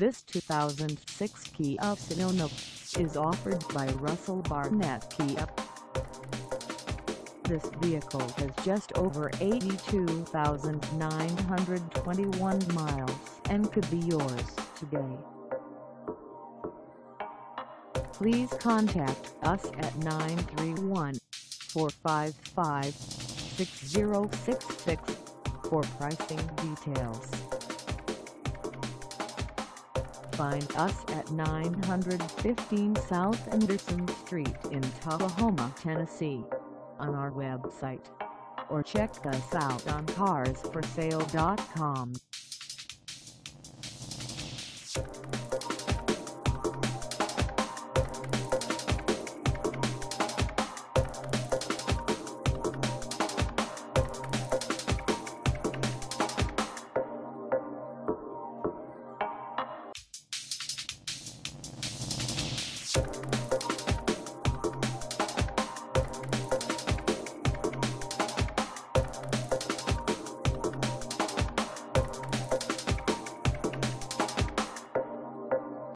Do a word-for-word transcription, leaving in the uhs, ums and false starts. This two thousand six Kia Sedona is offered by Russell Barnett Kia. This vehicle has just over eighty-two thousand nine hundred twenty-one miles and could be yours today. Please contact us at nine three one, four five five, six zero six six for pricing details. Find us at nine fifteen South Anderson Street in Tullahoma, Tennessee, on our website, or check us out on cars for sale dot com.